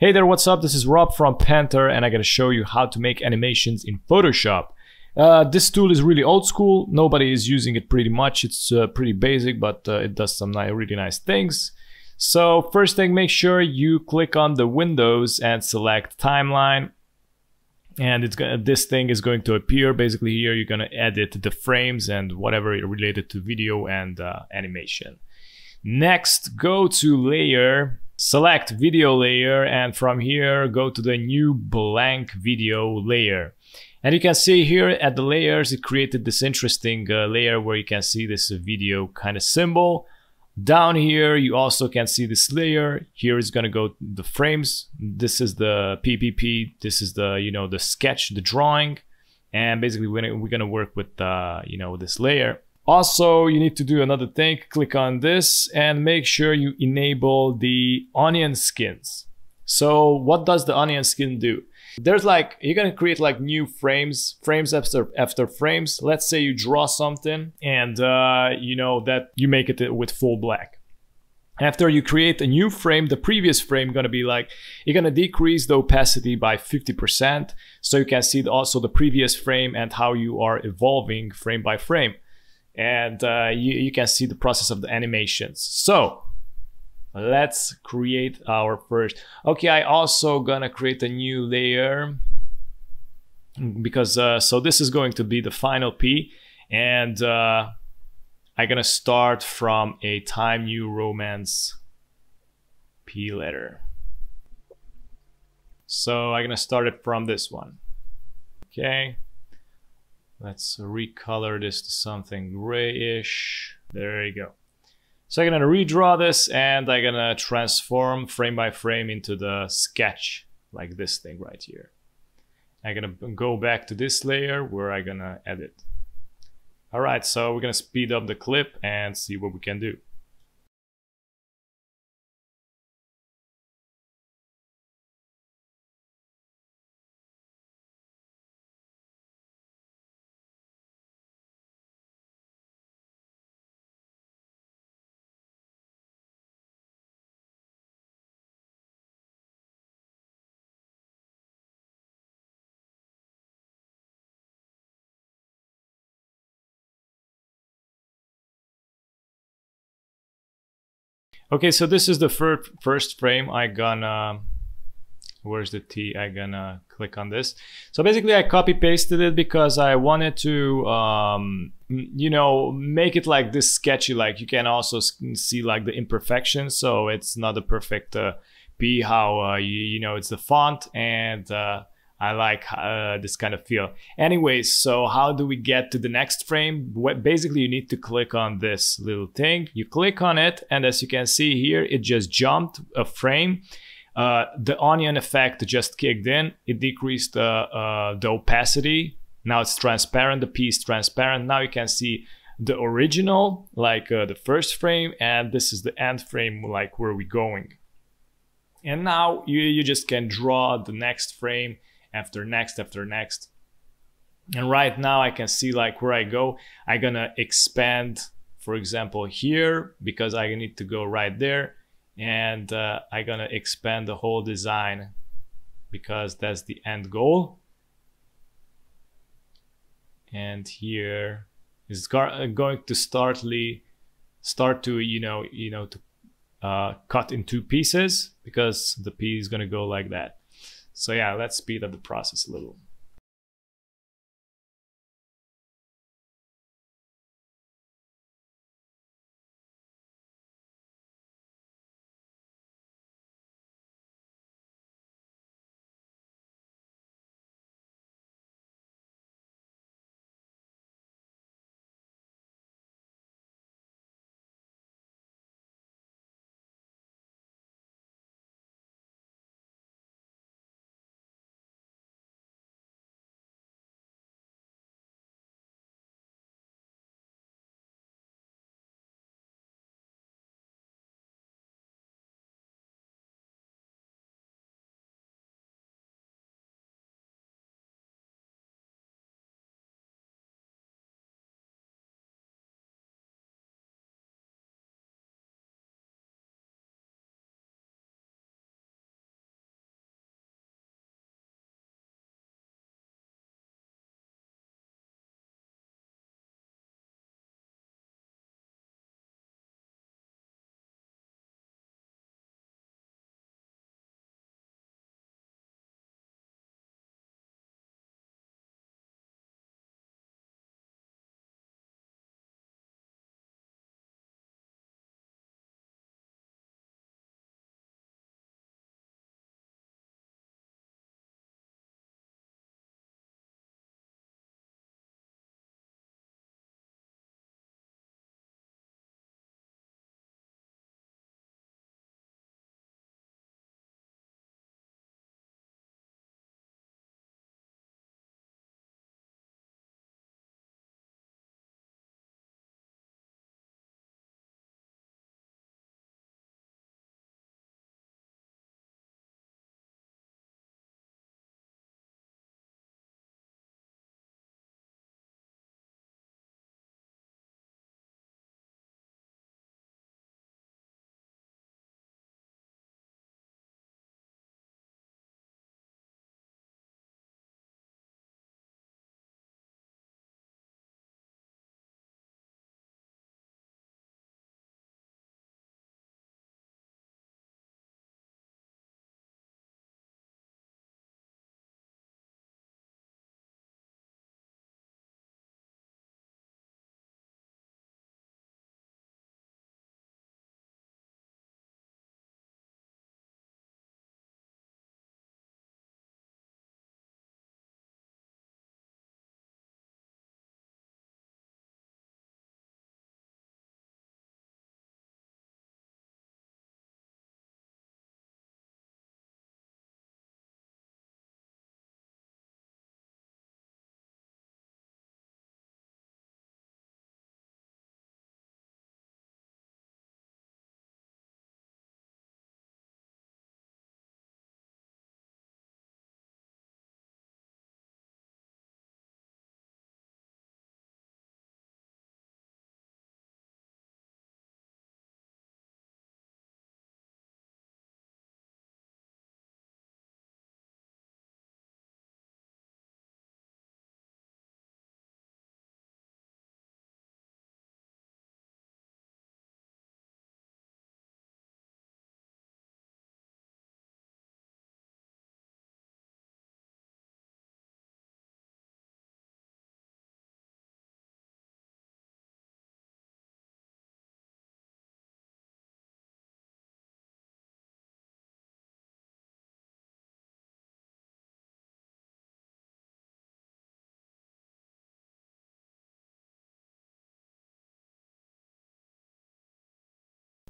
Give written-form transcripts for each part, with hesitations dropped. Hey there, what's up? This is Rob from Panther and I gotta show you how to make animations in Photoshop. This tool is really old school, nobody is using it pretty much, it's pretty basic, but it does some really nice things. So first thing, make sure you click on the Windows and select Timeline. And this thing is going to appear. Basically here you're gonna edit the frames and whatever related to video and animation. Next, go to Layer. Select video layer and from here go to the new blank video layer. And you can see here at the layers it created this interesting layer where you can see this video kind of symbol. Down here you also can see this layer. Here is going to go the frames. This is the PPP. This is the, you know, the sketch, the drawing. And basically we're going to work with, you know, this layer. Also, you need to do another thing, click on this and make sure you enable the onion skins. So what does the onion skin do? There's like, you're gonna create like new frames after frames. Let's say you draw something and you know that you make it with full black. After you create a new frame, the previous frame gonna be like, you're gonna decrease the opacity by 50%. So you can see also the previous frame and how you are evolving frame by frame. And you can see the process of the animations. So let's create our first. Okay, I also gonna create a new layer because so this is going to be the final P, and I'm gonna start from a Times New Roman P letter. So I'm gonna start it from this one. Okay. Let's recolor this to something grayish. There you go. So I'm gonna redraw this and I'm gonna transform frame by frame into the sketch, like this thing right here. I'm gonna go back to this layer where I'm gonna edit. All right, so we're gonna speed up the clip and see what we can do. Okay, so this is the first frame. I gonna, where's the T? I gonna click on this. So basically I copy pasted it because I wanted to, you know, make it like this sketchy, like you can also see like the imperfections. So it's not a perfect P, how, you know, it's the font and I like this kind of feel. Anyways, so how do we get to the next frame? Basically, you need to click on this little thing. You click on it, and as you can see here, it just jumped a frame. The onion effect just kicked in. It decreased the opacity. Now it's transparent, the P is transparent. Now you can see the original, like the first frame, and this is the end frame, like where we're going. And now you just can draw the next frame, after next, after next. And right now I can see like where I go. I'm gonna expand, for example, here, because I need to go right there. And I'm gonna expand the whole design because that's the end goal. And here is going to start to, you know, to cut in two pieces because the P is gonna go like that. So yeah, let's speed up the process a little.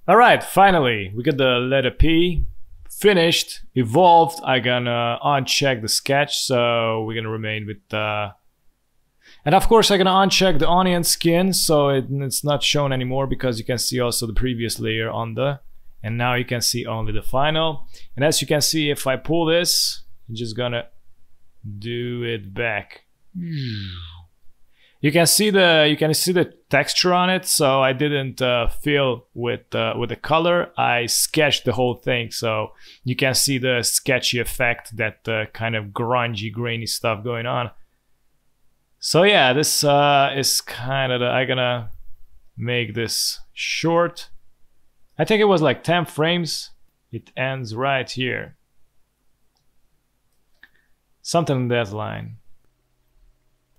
Alright, finally, we got the letter P finished, evolved. I'm gonna uncheck the sketch, so we're gonna remain with and of course I'm gonna uncheck the onion skin, so it's not shown anymore, because you can see also the previous layer on the, and now you can see only the final. And as you can see, if I pull this, I'm just gonna do it back. You can see the texture on it, so I didn't fill with the color. I sketched the whole thing, so you can see the sketchy effect, that kind of grungy, grainy stuff going on. So yeah, this is kind of. I'm gonna make this short. I think it was like 10 frames. It ends right here. Something in that line.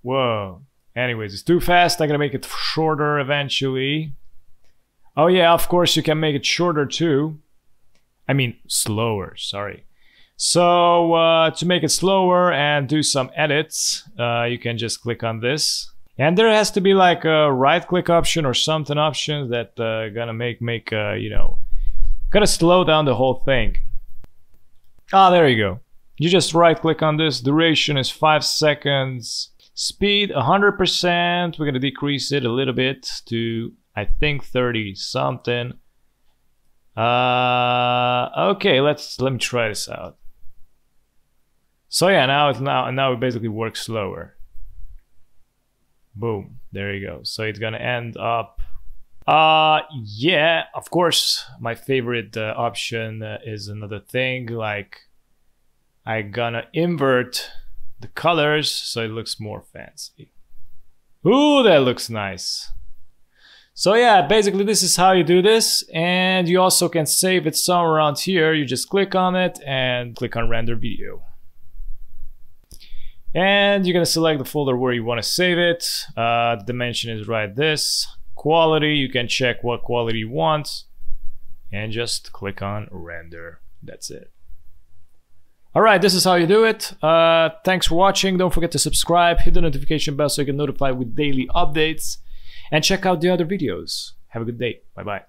Whoa. Anyways, it's too fast. I'm gonna make it shorter eventually. Oh yeah, of course you can make it shorter too. I mean slower, sorry. So to make it slower and do some edits, you can just click on this. And there has to be like a right-click option or something options that gonna make you know, gonna slow down the whole thing. Ah, there you go. You just right-click on this. Duration is 5 seconds. Speed 100%. We're gonna decrease it a little bit to, I think, 30 something. Okay, let me try this out. So yeah, now it basically works slower. Boom, there you go. So it's gonna end up. Yeah, of course, my favorite option is another thing, like I'm gonna invert the colors so it looks more fancy. Ooh, that looks nice. So yeah, basically this is how you do this, and you also can save it somewhere around here. You just click on it and click on Render Video, and you're gonna select the folder where you want to save it. The dimension is right this. Quality, you can check what quality you want, and just click on Render. That's it. Alright, this is how you do it. Thanks for watching. Don't forget to subscribe, hit the notification bell so you get notified with daily updates, and check out the other videos. Have a good day. Bye bye.